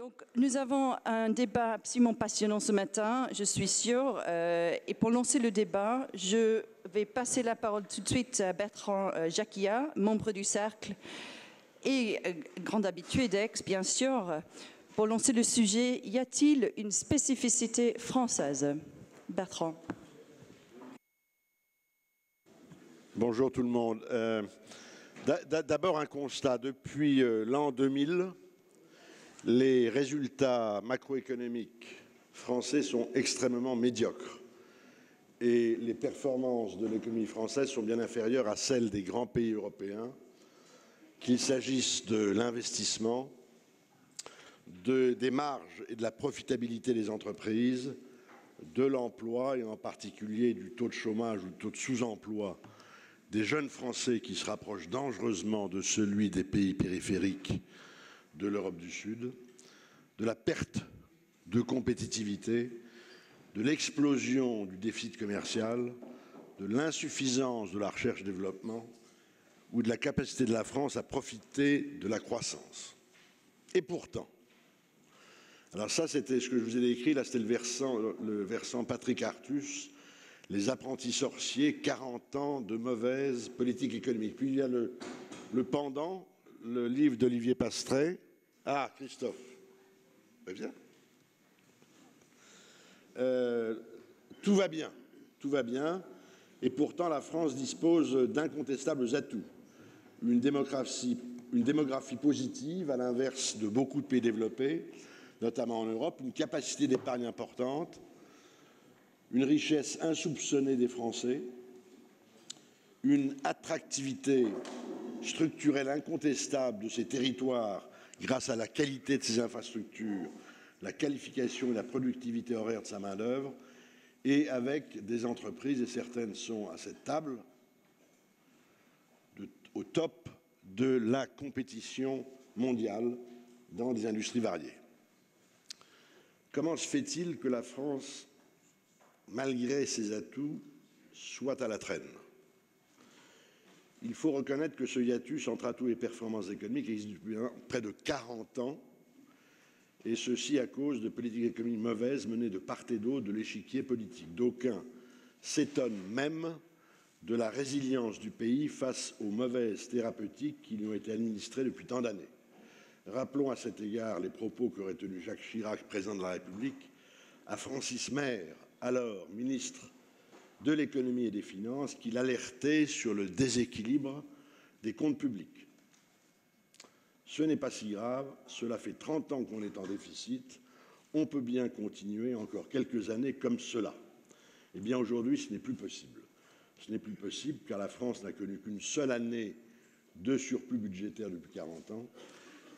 Donc, nous avons un débat absolument passionnant ce matin, je suis sûre. Et pour lancer le débat, je vais passer la parole tout de suite à Bertrand Jacquillat, membre du Cercle et grand habitué d'Aix, bien sûr. Pour lancer le sujet, y a-t-il une spécificité française? Bertrand. Bonjour tout le monde. D'abord un constat. Depuis l'an 2000, les résultats macroéconomiques français sont extrêmement médiocres et les performances de l'économie française sont bien inférieures à celles des grands pays européens, qu'il s'agisse de l'investissement, des marges et de la profitabilité des entreprises, de l'emploi et en particulier du taux de chômage ou du taux de sous-emploi des jeunes Français qui se rapprochent dangereusement de celui des pays périphériques de l'Europe du Sud, de la perte de compétitivité, de l'explosion du déficit commercial, de l'insuffisance de la recherche-développement ou de la capacité de la France à profiter de la croissance. Et pourtant, alors ça c'était ce que je vous ai décrit, là c'était le versant Patrick Artus, les apprentis sorciers, 40 ans de mauvaise politique économique. Puis il y a le pendant, le livre d'Olivier Pastret. Ah, Christophe. Très bien. Tout va bien. Tout va bien. Et pourtant, la France dispose d'incontestables atouts. Une démographie positive, à l'inverse de beaucoup de pays développés, notamment en Europe, une capacité d'épargne importante, une richesse insoupçonnée des Français, une attractivité structurelle incontestable de ces territoires grâce à la qualité de ses infrastructures, la qualification et la productivité horaire de sa main-d'œuvre, et avec des entreprises, et certaines sont à cette table, au top de la compétition mondiale dans des industries variées. Comment se fait-il que la France, malgré ses atouts, soit à la traîne? Il faut reconnaître que ce hiatus entre atouts et performances économiques existe depuis près de 40 ans, et ceci à cause de politiques économiques mauvaises menées de part et d'autre de l'échiquier politique. D'aucuns s'étonnent même de la résilience du pays face aux mauvaises thérapeutiques qui lui ont été administrées depuis tant d'années. Rappelons à cet égard les propos qu'aurait tenus Jacques Chirac, président de la République, à Francis Maire, alors ministre de l'économie et des finances, qui l'alertait sur le déséquilibre des comptes publics. Ce n'est pas si grave, cela fait 30 ans qu'on est en déficit, on peut bien continuer encore quelques années comme cela. Eh bien aujourd'hui, ce n'est plus possible. Ce n'est plus possible car la France n'a connu qu'une seule année de surplus budgétaire depuis 40 ans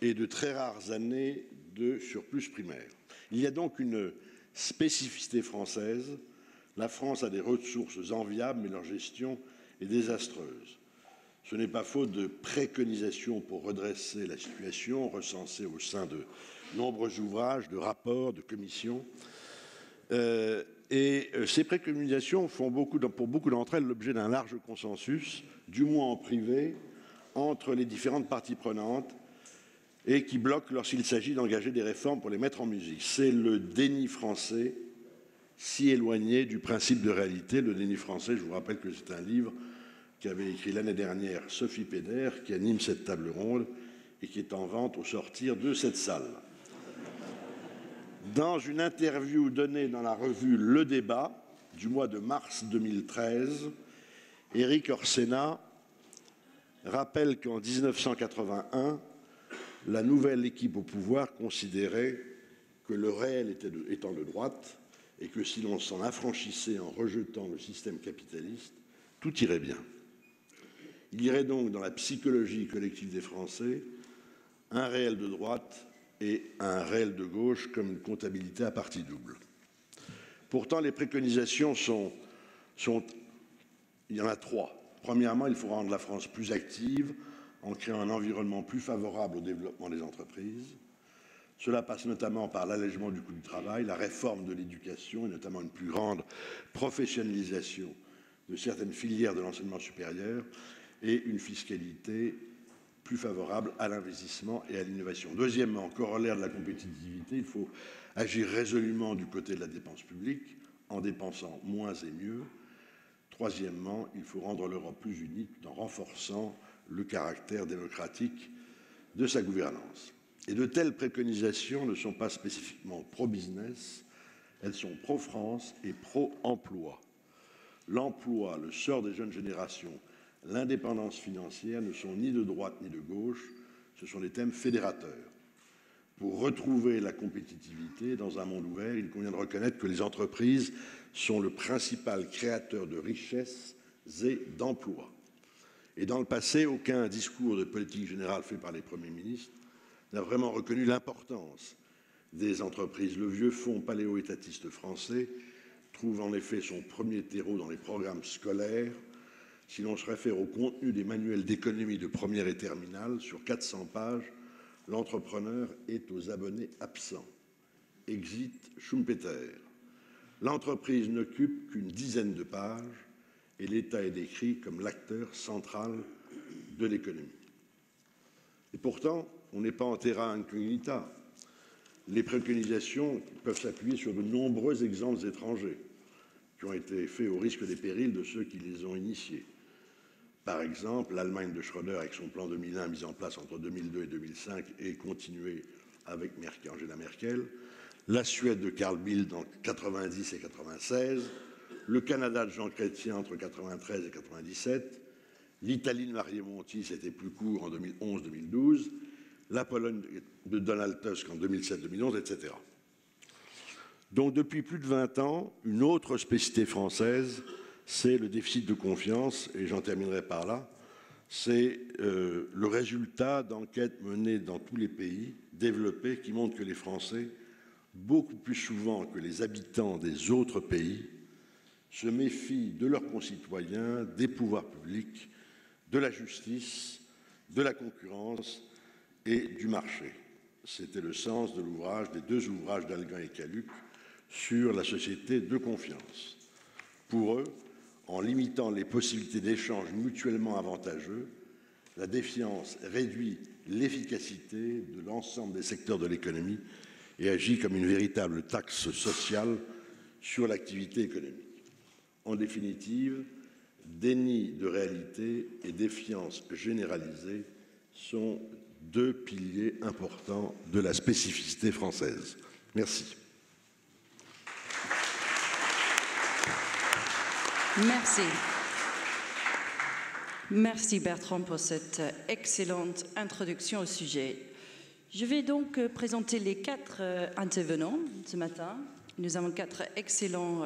et de très rares années de surplus primaire. Il y a donc une spécificité française. La France a des ressources enviables, mais leur gestion est désastreuse. Ce n'est pas faute de préconisations pour redresser la situation, recensées au sein de nombreux ouvrages, de rapports, de commissions. Et ces préconisations font pour beaucoup d'entre elles l'objet d'un large consensus, du moins en privé, entre les différentes parties prenantes, et qui bloquent lorsqu'il s'agit d'engager des réformes pour les mettre en musique. C'est le déni français, si éloigné du principe de réalité. Le déni français, je vous rappelle que c'est un livre qu'avait écrit l'année dernière Sophie Péder, qui anime cette table ronde et qui est en vente au sortir de cette salle. Dans une interview donnée dans la revue Le Débat du mois de mars 2013, Éric Orsenna rappelle qu'en 1981, la nouvelle équipe au pouvoir considérait que le réel étant de droite, et que si l'on s'en affranchissait en rejetant le système capitaliste, tout irait bien. Il irait donc dans la psychologie collective des Français un réel de droite et un réel de gauche comme une comptabilité à partie double. Pourtant, les préconisations sont... Il y en a trois. Premièrement, il faut rendre la France plus active en créant un environnement plus favorable au développement des entreprises. Cela passe notamment par l'allègement du coût du travail, la réforme de l'éducation et notamment une plus grande professionnalisation de certaines filières de l'enseignement supérieur et une fiscalité plus favorable à l'investissement et à l'innovation. Deuxièmement, corollaire de la compétitivité, il faut agir résolument du côté de la dépense publique, en dépensant moins et mieux. Troisièmement, il faut rendre l'Europe plus unie tout en renforçant le caractère démocratique de sa gouvernance. Et de telles préconisations ne sont pas spécifiquement pro-business, elles sont pro-France et pro-emploi. L'emploi, le sort des jeunes générations, l'indépendance financière ne sont ni de droite ni de gauche, ce sont des thèmes fédérateurs. Pour retrouver la compétitivité dans un monde ouvert, il convient de reconnaître que les entreprises sont le principal créateur de richesses et d'emplois. Et dans le passé, aucun discours de politique générale fait par les premiers ministres n'a vraiment reconnu l'importance des entreprises. Le vieux fonds paléo-étatiste français trouve en effet son premier terreau dans les programmes scolaires. Si l'on se réfère au contenu des manuels d'économie de première et terminale, sur 400 pages, l'entrepreneur est aux abonnés absents. Exit Schumpeter. L'entreprise n'occupe qu'une dizaine de pages et l'État est décrit comme l'acteur central de l'économie. Et pourtant, on n'est pas en terra incognita. Les préconisations peuvent s'appuyer sur de nombreux exemples étrangers qui ont été faits au risque des périls de ceux qui les ont initiés. Par exemple, l'Allemagne de Schröder avec son plan 2001 mis en place entre 2002 et 2005 et continué avec Angela Merkel, la Suède de Karl Bildt en 90 et 96, le Canada de Jean Chrétien entre 93 et 97, l'Italie de Mario Monti, c'était plus court, en 2011-2012, la Pologne de Donald Tusk en 2007-2011, etc. Donc depuis plus de 20 ans, une autre spécificité française, c'est le déficit de confiance, et j'en terminerai par là, c'est le résultat d'enquêtes menées dans tous les pays développés qui montrent que les Français, beaucoup plus souvent que les habitants des autres pays, se méfient de leurs concitoyens, des pouvoirs publics, de la justice, de la concurrence et du marché. C'était le sens de l'ouvrage, des deux ouvrages d'Algan et Cahuc sur la société de confiance. Pour eux, en limitant les possibilités d'échanges mutuellement avantageux, la défiance réduit l'efficacité de l'ensemble des secteurs de l'économie et agit comme une véritable taxe sociale sur l'activité économique. En définitive, déni de réalité et défiance généralisée sont deux piliers importants de la spécificité française. Merci. Merci. Merci Bertrand pour cette excellente introduction au sujet. Je vais donc présenter les quatre intervenants ce matin. Nous avons quatre excellentes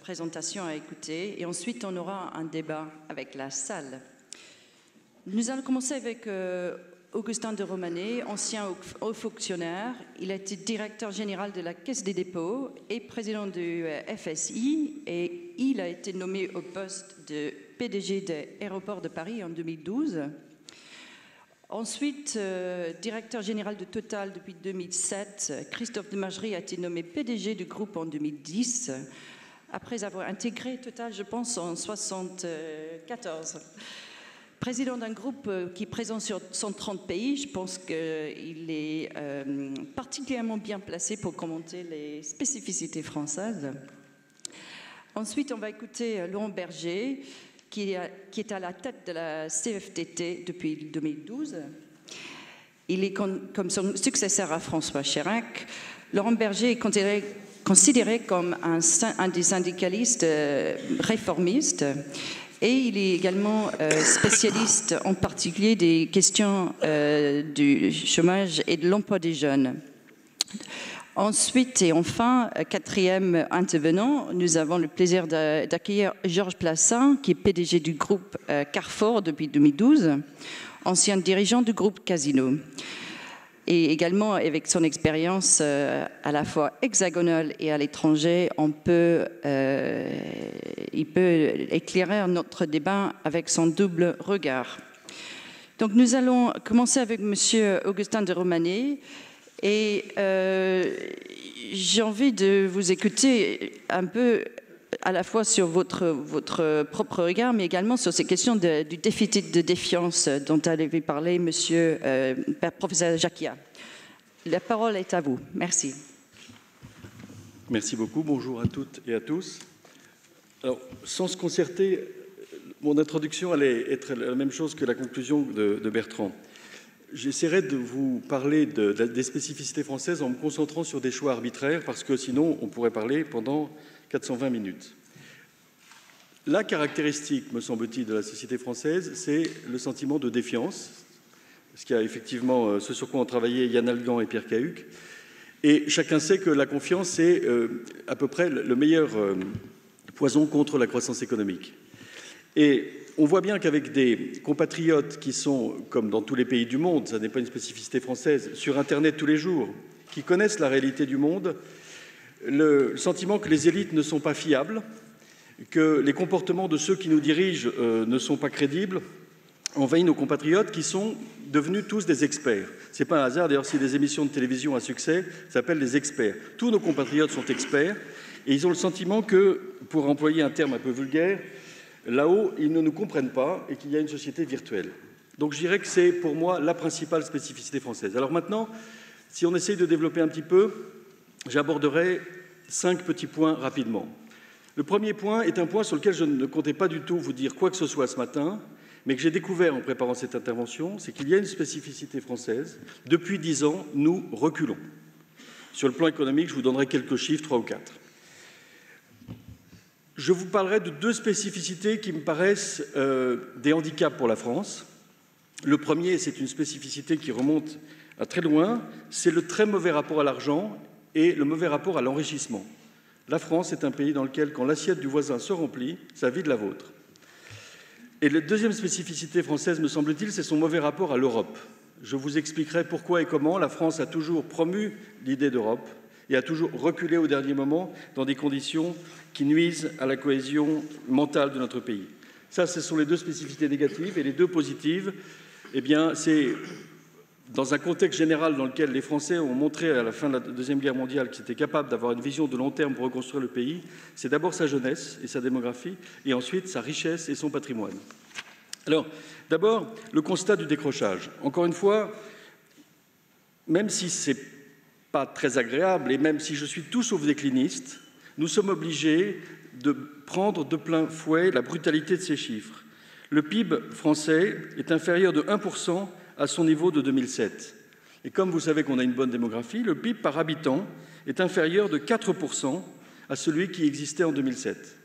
présentations à écouter et ensuite on aura un débat avec la salle. Nous allons commencer avec Augustin de Romanet, ancien haut fonctionnaire. Il a été directeur général de la Caisse des dépôts et président du FSI. Et il a été nommé au poste de PDG d'Aéroports de Paris en 2012. Ensuite, directeur général de Total depuis 2007. Christophe de Margerie a été nommé PDG du groupe en 2010. Après avoir intégré Total, je pense, en 1974. Président d'un groupe qui est présent sur 130 pays, je pense qu'il est particulièrement bien placé pour commenter les spécificités françaises. Ensuite, on va écouter Laurent Berger, qui est à la tête de la CFDT depuis 2012. Il est comme son successeur à François Chirac. Laurent Berger est considéré comme un des syndicalistes réformistes. Et il est également spécialiste en particulier des questions du chômage et de l'emploi des jeunes. Ensuite et enfin, quatrième intervenant, nous avons le plaisir d'accueillir Georges Plassin, qui est PDG du groupe Carrefour depuis 2012, ancien dirigeant du groupe Casino. Et également, avec son expérience à la fois hexagonale et à l'étranger, il peut éclairer notre débat avec son double regard. Donc, nous allons commencer avec Monsieur Augustin de Romanet. Et j'ai envie de vous écouter un peu à la fois sur votre propre regard, mais également sur ces questions du déficit de défiance dont avait parlé monsieur professeur Jacquillat. La parole est à vous. Merci. Merci beaucoup. Bonjour à toutes et à tous. Alors, sans se concerter, mon introduction allait être la même chose que la conclusion de Bertrand. J'essaierai de vous parler des spécificités françaises en me concentrant sur des choix arbitraires, parce que sinon on pourrait parler pendant 420 minutes. La caractéristique, me semble-t-il, de la société française, c'est le sentiment de défiance, ce qui a effectivement ce sur quoi ont travaillé Yann Algan et Pierre Cahuc. Et chacun sait que la confiance est à peu près le meilleur poison contre la croissance économique. Et on voit bien qu'avec des compatriotes qui sont, comme dans tous les pays du monde, ça n'est pas une spécificité française, sur Internet tous les jours, qui connaissent la réalité du monde, le sentiment que les élites ne sont pas fiables, que les comportements de ceux qui nous dirigent ne sont pas crédibles, envahit nos compatriotes qui sont devenus tous des experts. Ce n'est pas un hasard, d'ailleurs, si des émissions de télévision à succès s'appellent les experts. Tous nos compatriotes sont experts et ils ont le sentiment que, pour employer un terme un peu vulgaire, là-haut, ils ne nous comprennent pas et qu'il y a une société virtuelle. Donc je dirais que c'est pour moi la principale spécificité française. Alors maintenant, si on essaye de développer un petit peu, j'aborderai 5 petits points rapidement. Le premier point est un point sur lequel je ne comptais pas du tout vous dire quoi que ce soit ce matin, mais que j'ai découvert en préparant cette intervention, c'est qu'il y a une spécificité française. Depuis 10 ans, nous reculons. Sur le plan économique, je vous donnerai quelques chiffres, 3 ou 4. Je vous parlerai de 2 spécificités qui me paraissent des handicaps pour la France. Le premier, c'est une spécificité qui remonte à très loin, c'est le très mauvais rapport à l'argent et le mauvais rapport à l'enrichissement. La France est un pays dans lequel, quand l'assiette du voisin se remplit, ça vide la vôtre. Et la deuxième spécificité française, me semble-t-il, c'est son mauvais rapport à l'Europe. Je vous expliquerai pourquoi et comment la France a toujours promu l'idée d'Europe et a toujours reculé au dernier moment dans des conditions qui nuisent à la cohésion mentale de notre pays. Ça, ce sont les 2 spécificités négatives. Et les 2 positives, eh bien, c'est dans un contexte général dans lequel les Français ont montré à la fin de la Deuxième Guerre mondiale qu'ils étaient capables d'avoir une vision de long terme pour reconstruire le pays, c'est d'abord sa jeunesse et sa démographie, et ensuite sa richesse et son patrimoine. Alors, d'abord, le constat du décrochage. Encore une fois, même si c'est pas très agréable, et même si je suis tout sauf décliniste, nous sommes obligés de prendre de plein fouet la brutalité de ces chiffres. Le PIB français est inférieur de 1% à son niveau de 2007. Et comme vous savez qu'on a une bonne démographie, le PIB par habitant est inférieur de 4% à celui qui existait en 2007.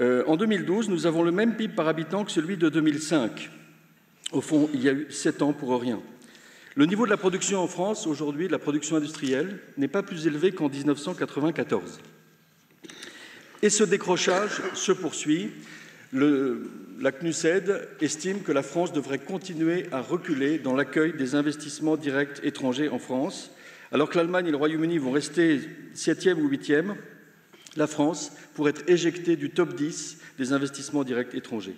En 2012, nous avons le même PIB par habitant que celui de 2005. Au fond, il y a eu 7 ans pour rien. Le niveau de la production en France, aujourd'hui, de la production industrielle, n'est pas plus élevé qu'en 1994. Et ce décrochage se poursuit. La CNUSED estime que la France devrait continuer à reculer dans l'accueil des investissements directs étrangers en France. Alors que l'Allemagne et le Royaume-Uni vont rester 7e ou 8e, la France pourrait être éjectée du top 10 des investissements directs étrangers.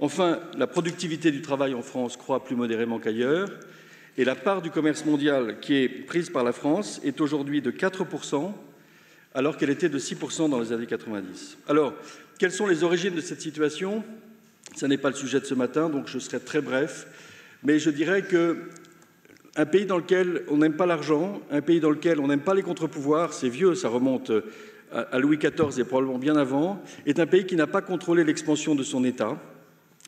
Enfin, la productivité du travail en France croît plus modérément qu'ailleurs. Et la part du commerce mondial qui est prise par la France est aujourd'hui de 4%, alors qu'elle était de 6% dans les années 90. Alors, quelles sont les origines de cette situation? Ce n'est pas le sujet de ce matin, donc je serai très bref. Mais je dirais qu'un pays dans lequel on n'aime pas l'argent, un pays dans lequel on n'aime pas les contre-pouvoirs, c'est vieux, ça remonte à Louis XIV et probablement bien avant, est un pays qui n'a pas contrôlé l'expansion de son État.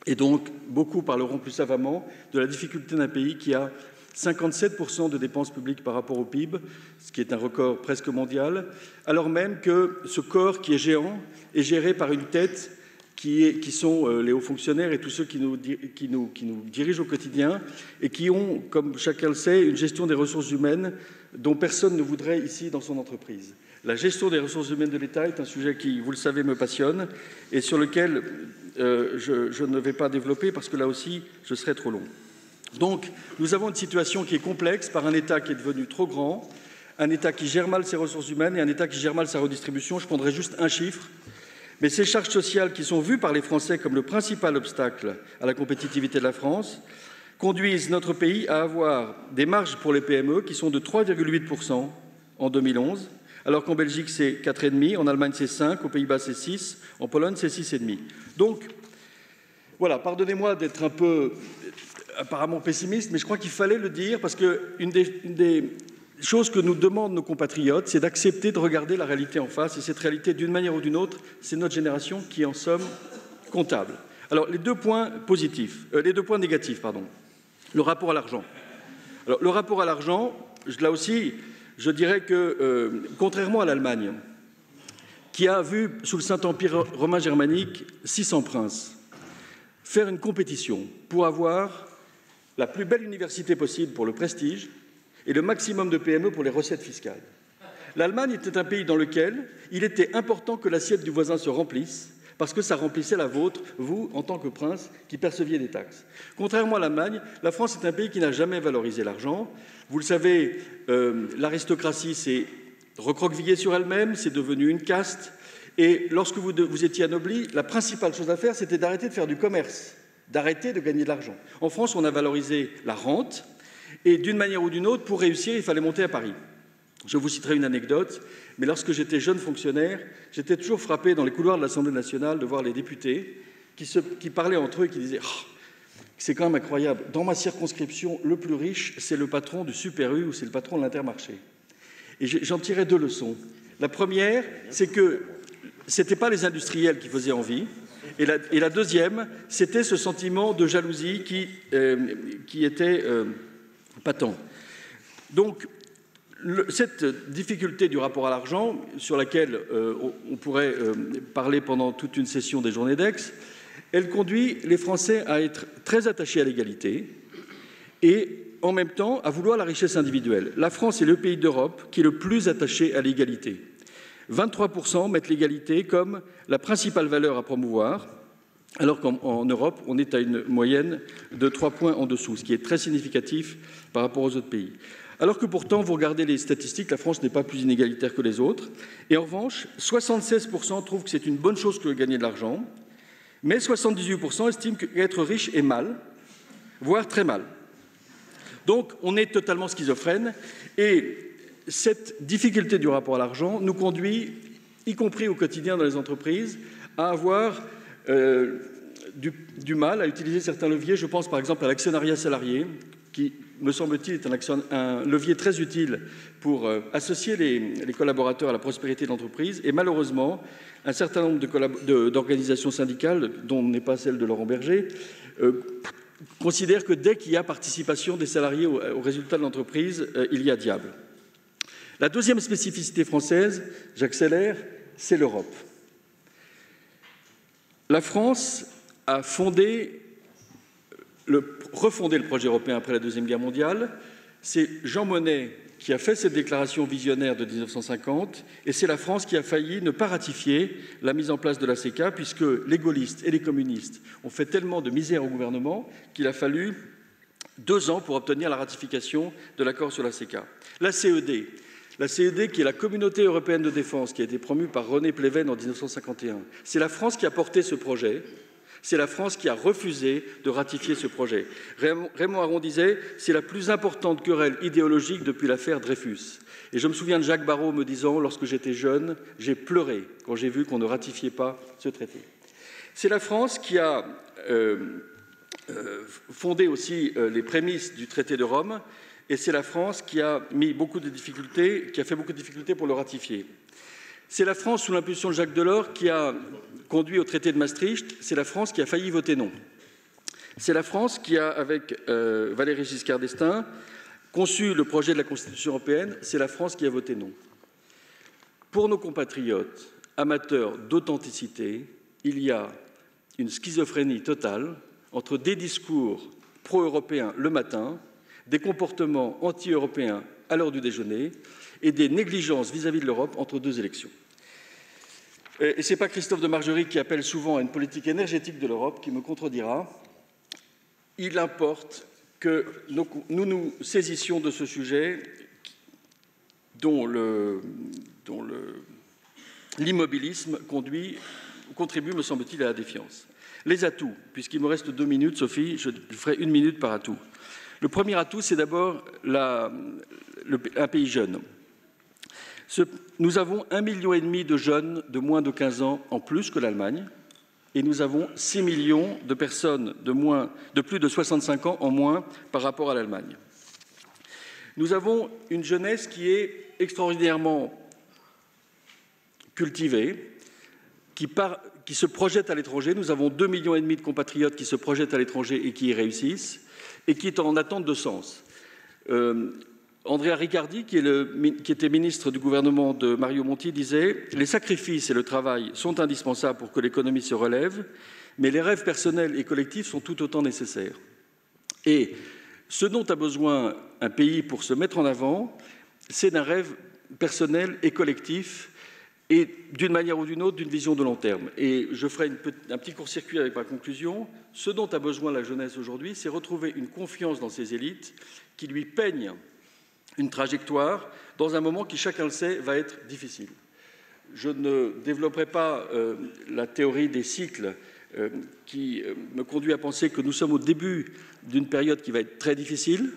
Et donc, beaucoup parleront plus savamment de la difficulté d'un pays qui a 57% de dépenses publiques par rapport au PIB, ce qui est un record presque mondial, alors même que ce corps qui est géant est géré par une tête qui sont les hauts fonctionnaires et tous ceux qui nous dirigent au quotidien et qui ont, comme chacun le sait, une gestion des ressources humaines dont personne ne voudrait ici dans son entreprise. La gestion des ressources humaines de l'État est un sujet qui, vous le savez, me passionne et sur lequel je ne vais pas développer parce que là aussi, je serai trop long. Donc, nous avons une situation qui est complexe par un État qui est devenu trop grand, un État qui gère mal ses ressources humaines et un État qui gère mal sa redistribution. Je prendrai juste un chiffre. Mais ces charges sociales qui sont vues par les Français comme le principal obstacle à la compétitivité de la France conduisent notre pays à avoir des marges pour les PME qui sont de 3,8% en 2011, alors qu'en Belgique c'est 4,5, en Allemagne c'est 5, aux Pays-Bas c'est 6, en Pologne c'est 6,5. Donc voilà, pardonnez-moi d'être un peu apparemment pessimiste, mais je crois qu'il fallait le dire, parce qu'une des chose que nous demandent nos compatriotes, c'est d'accepter de regarder la réalité en face. Et cette réalité, d'une manière ou d'une autre, c'est notre génération qui, en somme, comptable. Alors, les deux points positifs, les deux points négatifs, pardon. Le rapport à l'argent. Alors, le rapport à l'argent, là aussi, je dirais que, contrairement à l'Allemagne, qui a vu, sous le Saint-Empire romain germanique, 600 princes, faire une compétition pour avoir la plus belle université possible pour le prestige, et le maximum de PME pour les recettes fiscales. L'Allemagne était un pays dans lequel il était important que l'assiette du voisin se remplisse, parce que ça remplissait la vôtre, vous, en tant que prince, qui perceviez des taxes. Contrairement à l'Allemagne, la France est un pays qui n'a jamais valorisé l'argent. Vous le savez, l'aristocratie s'est recroquevillée sur elle-même, c'est devenu une caste, et lorsque vous étiez anobli, la principale chose à faire, c'était d'arrêter de faire du commerce, d'arrêter de gagner de l'argent. En France, on a valorisé la rente, et d'une manière ou d'une autre, pour réussir, il fallait monter à Paris. Je vous citerai une anecdote, mais lorsque j'étais jeune fonctionnaire, j'étais toujours frappé dans les couloirs de l'Assemblée nationale de voir les députés qui parlaient entre eux et qui disaient oh, « c'est quand même incroyable, dans ma circonscription, le plus riche, c'est le patron du Super U ou c'est le patron de l'Intermarché ». Et j'en tirais deux leçons. La première, c'est que ce n'étaient pas les industriels qui faisaient envie. Et la deuxième, c'était ce sentiment de jalousie qui était... patent. Donc, cette difficulté du rapport à l'argent, sur laquelle on pourrait parler pendant toute une session des Journées d'Aix, elle conduit les Français à être très attachés à l'égalité et, en même temps, à vouloir la richesse individuelle. La France est le pays d'Europe qui est le plus attaché à l'égalité. 23% mettent l'égalité comme la principale valeur à promouvoir, alors qu'en Europe, on est à une moyenne de 3 points en dessous, ce qui est très significatif par rapport aux autres pays. Alors que pourtant, vous regardez les statistiques, la France n'est pas plus inégalitaire que les autres. Et en revanche, 76% trouvent que c'est une bonne chose que de gagner de l'argent, mais 78% estiment qu'être riche est mal, voire très mal. Donc, on est totalement schizophrène. Et cette difficulté du rapport à l'argent nous conduit, y compris au quotidien dans les entreprises, à avoir... du mal à utiliser certains leviers. Je pense par exemple à l'actionnariat salarié, qui, me semble-t-il, est un levier très utile pour associer les collaborateurs à la prospérité de l'entreprise. Et malheureusement, un certain nombre d'organisations syndicales, dont n'est pas celle de Laurent Berger, considèrent que dès qu'il y a participation des salariés aux résultats de l'entreprise, il y a diable. La deuxième spécificité française, j'accélère, c'est l'Europe. La France a refondé le projet européen après la Deuxième Guerre mondiale. C'est Jean Monnet qui a fait cette déclaration visionnaire de 1950, et c'est la France qui a failli ne pas ratifier la mise en place de la CECA, puisque les gaullistes et les communistes ont fait tellement de misère au gouvernement qu'il a fallu 2 ans pour obtenir la ratification de l'accord sur la CECA. La CED, qui est la Communauté européenne de défense, qui a été promue par René Pleven en 1951. C'est la France qui a porté ce projet, c'est la France qui a refusé de ratifier ce projet. Raymond Aron disait « c'est la plus importante querelle idéologique depuis l'affaire Dreyfus ». Et je me souviens de Jacques Barrot me disant « lorsque j'étais jeune, j'ai pleuré quand j'ai vu qu'on ne ratifiait pas ce traité ». C'est la France qui a fondé aussi les prémices du traité de Rome, et c'est la France qui a fait beaucoup de difficultés pour le ratifier. C'est la France, sous l'impulsion de Jacques Delors, qui a conduit au traité de Maastricht. C'est la France qui a failli voter non. C'est la France qui a, avec Valéry Giscard d'Estaing, conçu le projet de la Constitution européenne. C'est la France qui a voté non. Pour nos compatriotes amateurs d'authenticité, il y a une schizophrénie totale entre des discours pro-européens le matin, des comportements anti-européens à l'heure du déjeuner et des négligences vis-à-vis de l'Europe entre 2 élections. Et ce n'est pas Christophe de Margerie qui appelle souvent à une politique énergétique de l'Europe qui me contredira. Il importe que nous nous saisissions de ce sujet dont l'immobilisme contribue, me semble-t-il, à la défiance. Les atouts, puisqu'il me reste 2 minutes, Sophie, je ferai 1 minute par atout. Le premier atout, c'est d'abord un pays jeune. Nous avons 1,5 million de jeunes de moins de 15 ans en plus que l'Allemagne, et nous avons 6 millions de personnes de plus de 65 ans en moins par rapport à l'Allemagne. Nous avons une jeunesse qui est extraordinairement cultivée, qui se projette à l'étranger. Nous avons 2,5 millions de compatriotes qui se projettent à l'étranger et qui y réussissent, et qui est en attente de sens. Andrea Riccardi, qui était ministre du gouvernement de Mario Monti, disait « Les sacrifices et le travail sont indispensables pour que l'économie se relève, mais les rêves personnels et collectifs sont tout autant nécessaires. » Et ce dont a besoin un pays pour se mettre en avant, c'est d'un rêve personnel et collectif, et d'une manière ou d'une autre, d'une vision de long terme. Et je ferai un petit court-circuit avec ma conclusion. Ce dont a besoin la jeunesse aujourd'hui, c'est retrouver une confiance dans ses élites qui lui peignent une trajectoire dans un moment qui, chacun le sait, va être difficile. Je ne développerai pas la théorie des cycles qui me conduit à penser que nous sommes au début d'une période qui va être très difficile,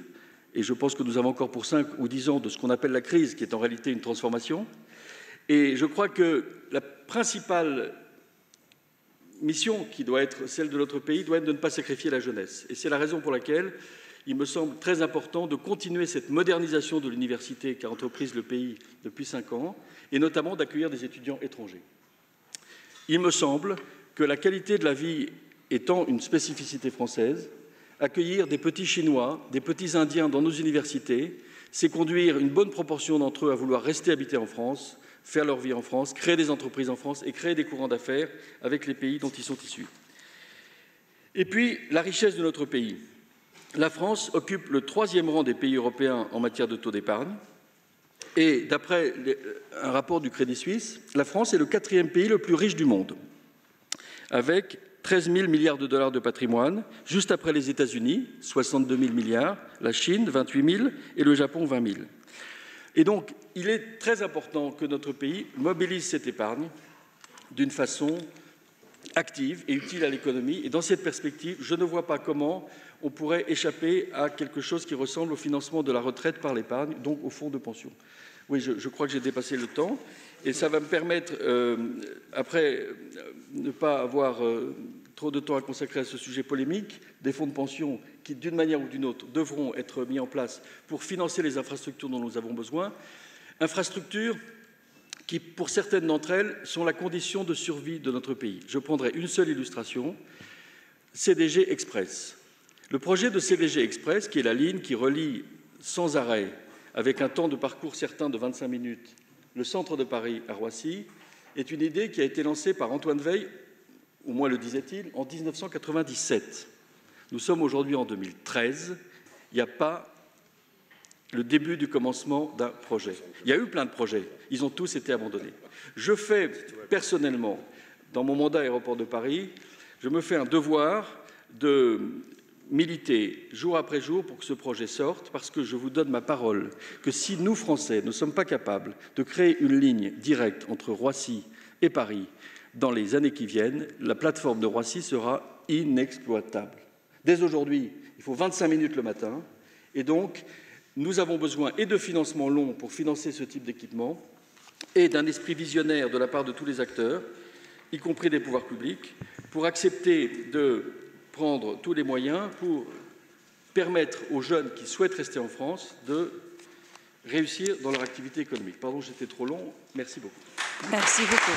et je pense que nous avons encore pour 5 ou 10 ans de ce qu'on appelle la crise, qui est en réalité une transformation. Et je crois que la principale mission qui doit être celle de notre pays doit être de ne pas sacrifier la jeunesse. Et c'est la raison pour laquelle il me semble très important de continuer cette modernisation de l'université qu'a entreprise le pays depuis 5 ans, et notamment d'accueillir des étudiants étrangers. Il me semble que la qualité de la vie étant une spécificité française, accueillir des petits Chinois, des petits Indiens dans nos universités, c'est conduire une bonne proportion d'entre eux à vouloir rester habiter en France, faire leur vie en France, créer des entreprises en France et créer des courants d'affaires avec les pays dont ils sont issus. Et puis, la richesse de notre pays. La France occupe le 3e rang des pays européens en matière de taux d'épargne. Et d'après un rapport du Crédit Suisse, la France est le 4e pays le plus riche du monde, avec 13 000 milliards de dollars de patrimoine, juste après les États-Unis, 62 000 milliards, la Chine, 28 000, et le Japon, 20 000. Et donc, il est très important que notre pays mobilise cette épargne d'une façon active et utile à l'économie. Et dans cette perspective, je ne vois pas comment on pourrait échapper à quelque chose qui ressemble au financement de la retraite par l'épargne, donc au fonds de pension. Oui, je crois que j'ai dépassé le temps, et ça va me permettre, après ne pas avoir trop de temps à consacrer à ce sujet polémique, des fonds de pension qui, d'une manière ou d'une autre, devront être mis en place pour financer les infrastructures dont nous avons besoin, infrastructures qui, pour certaines d'entre elles, sont la condition de survie de notre pays. Je prendrai une seule illustration, CDG Express. Le projet de CDG Express, qui est la ligne qui relie sans arrêt, avec un temps de parcours certain de 25 minutes, le centre de Paris à Roissy, est une idée qui a été lancée par Antoine Veil, au moins le disait-il, en 1997. Nous sommes aujourd'hui en 2013, il n'y a pas le début du commencement d'un projet. Il y a eu plein de projets, ils ont tous été abandonnés. Je fais personnellement, dans mon mandat à Aéroport de Paris, je me fais un devoir de militer jour après jour pour que ce projet sorte, parce que je vous donne ma parole que si nous, Français, ne sommes pas capables de créer une ligne directe entre Roissy et Paris dans les années qui viennent, la plateforme de Roissy sera inexploitable. Dès aujourd'hui, il faut 25 minutes le matin, et donc nous avons besoin et de financements longs pour financer ce type d'équipement, et d'un esprit visionnaire de la part de tous les acteurs, y compris des pouvoirs publics, pour accepter de prendre tous les moyens pour permettre aux jeunes qui souhaitent rester en France de réussir dans leur activité économique. Pardon, j'étais trop long. Merci beaucoup. Merci beaucoup.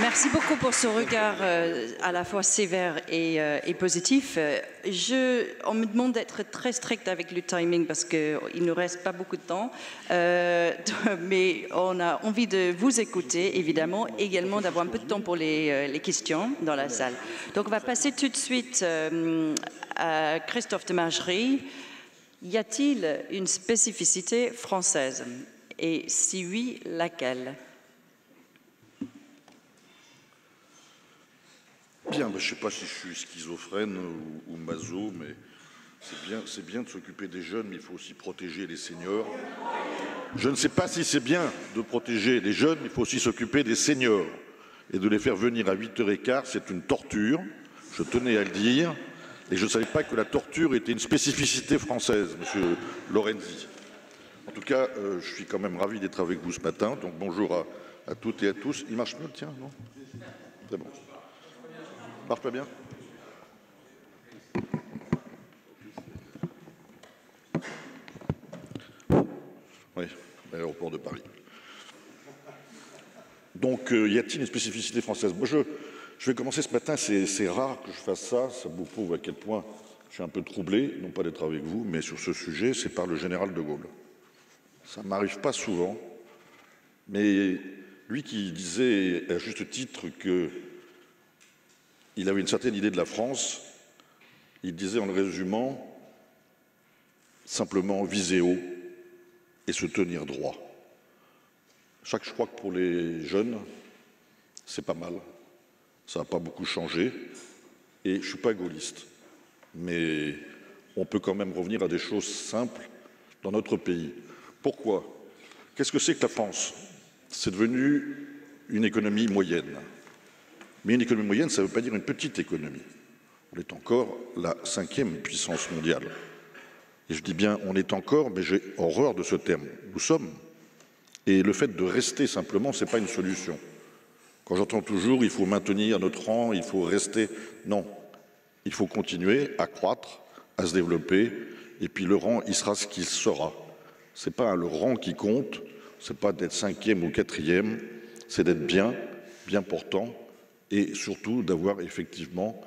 Merci beaucoup pour ce regard à la fois sévère et positif. On me demande d'être très strict avec le timing parce qu'il ne reste pas beaucoup de temps, mais on a envie de vous écouter, évidemment, également d'avoir un peu de temps pour les questions dans la salle. Donc on va passer tout de suite à Christophe de Margerie. Y a-t-il une spécificité française? Et si oui, laquelle? Bien, ben, je ne sais pas si je suis schizophrène ou maso, mais c'est bien de s'occuper des jeunes, mais il faut aussi protéger les seniors. Je ne sais pas si c'est bien de protéger les jeunes, mais il faut aussi s'occuper des seniors. Et de les faire venir à 8h15, c'est une torture, je tenais à le dire. Et je ne savais pas que la torture était une spécificité française, monsieur Lorenzi. En tout cas, je suis quand même ravi d'être avec vous ce matin. Donc bonjour à toutes et à tous. Il marche mieux, tiens, non? C'est bon. Il marche pas bien? Oui, à l'aéroport de Paris. Donc, y a-t-il une spécificité française? Moi, je vais commencer ce matin, c'est rare que je fasse ça, ça vous prouve à quel point je suis un peu troublé, non pas d'être avec vous, mais sur ce sujet, c'est par le général de Gaulle. Ça ne m'arrive pas souvent, mais lui qui disait, à juste titre, qu'il avait une certaine idée de la France, il disait en le résumant, simplement viser haut et se tenir droit. Je crois que pour les jeunes, c'est pas mal. Ça n'a pas beaucoup changé. Et je ne suis pas gaulliste. Mais on peut quand même revenir à des choses simples dans notre pays. Pourquoi? Qu'est-ce que c'est que la France? C'est devenu une économie moyenne. Mais une économie moyenne, ça ne veut pas dire une petite économie. On est encore la 5e puissance mondiale. Et je dis bien on est encore, mais j'ai horreur de ce terme. Nous sommes. Et le fait de rester simplement, ce n'est pas une solution. Quand j'entends toujours, il faut maintenir notre rang, il faut rester. Non, il faut continuer à croître, à se développer, et puis le rang, il sera ce qu'il sera. Ce n'est pas le rang qui compte, ce n'est pas d'être 5e ou 4e, c'est d'être bien, bien portant, et surtout d'avoir effectivement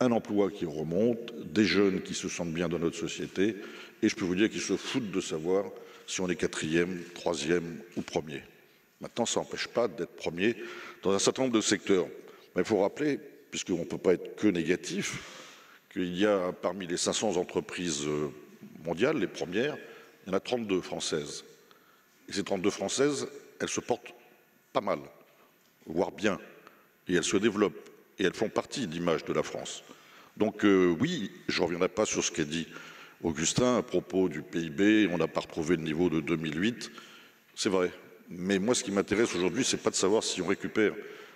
un emploi qui remonte, des jeunes qui se sentent bien dans notre société, et je peux vous dire qu'ils se foutent de savoir si on est 4e, 3e ou 1er. Maintenant, ça n'empêche pas d'être 1er dans un certain nombre de secteurs. Mais il faut rappeler, puisqu'on ne peut pas être que négatif, qu'il y a parmi les 500 entreprises mondiales, les premières, il y en a 32 françaises. Et ces 32 françaises, elles se portent pas mal, voire bien, et elles se développent, et elles font partie de l'image de la France. Donc oui, je ne reviendrai pas sur ce qu'a dit Augustin, à propos du PIB, on n'a pas retrouvé le niveau de 2008, c'est vrai. Mais moi, ce qui m'intéresse aujourd'hui, ce n'est pas de savoir si on récupère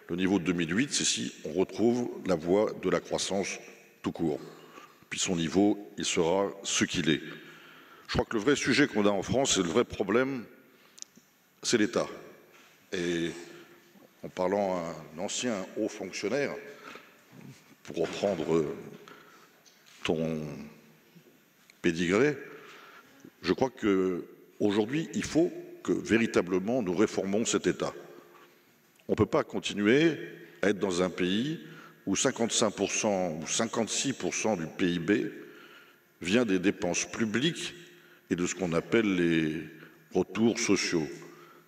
le niveau de 2008, c'est si on retrouve la voie de la croissance tout court. Puis son niveau, il sera ce qu'il est. Je crois que le vrai sujet qu'on a en France, et le vrai problème, c'est l'État. Et en parlant à un ancien haut fonctionnaire, pour reprendre ton pédigré, je crois qu'aujourd'hui, il faut que véritablement nous réformons cet État. On ne peut pas continuer à être dans un pays où 55% ou 56% du PIB vient des dépenses publiques et de ce qu'on appelle les retours sociaux.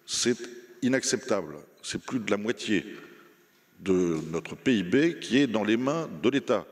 C'est inacceptable. C'est plus de la moitié de notre PIB qui est dans les mains de l'État.